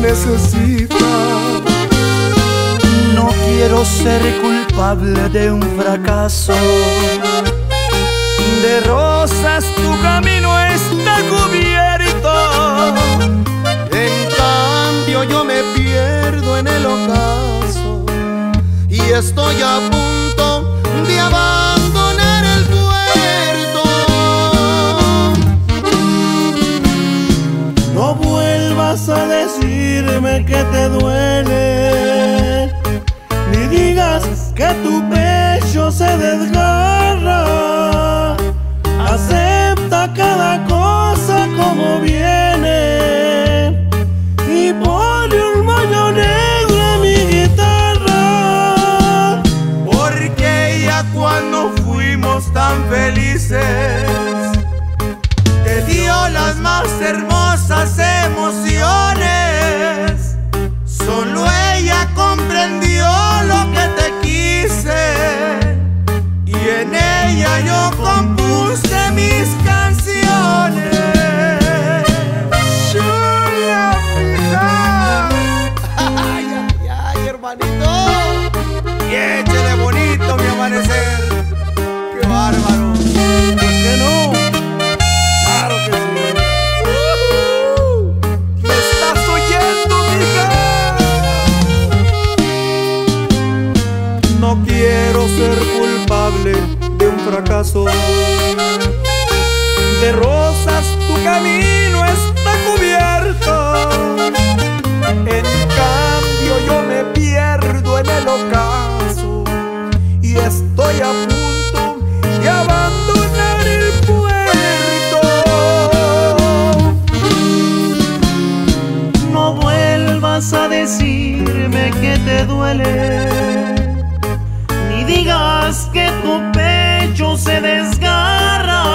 me necesita. No quiero ser culpable de un fracaso. De rosas tu camino está cubierto. En cambio yo me pierdo en el ocaso y estoy a punto de abandonar el puerto. No vuelvas a decirme que te duele, ni digas que tu pecho se desgarra. Acepta cada cosa como viene y ponle un moño negro a mi guitarra. Porque ya cuando fuimos tan felices te dio las más hermosas emociones. Solo ella comprendió lo que te quise y en ella yo compuse mis canciones. ¡Chulia, fija! ¡Ay, ay, ay, hermanito! Y échale bonito mi amanecer. ¡Qué bárbaro! ¿Por qué no? ¡Claro que sí! ¡Me estás oyendo, mija! No quiero ser culpable de un fracaso. De rosas tu camino está cubierto. En cambio yo me pierdo en el ocaso y estoy a punto de abandonar el puerto. No vuelvas a decirme que te duele, ni digas que tu pecho se desgarra.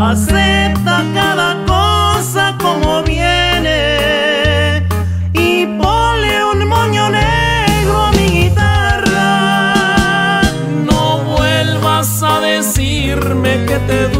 Acepta cada cosa como viene y ponle un moño negro a mi guitarra. No vuelvas a decirme que te duele.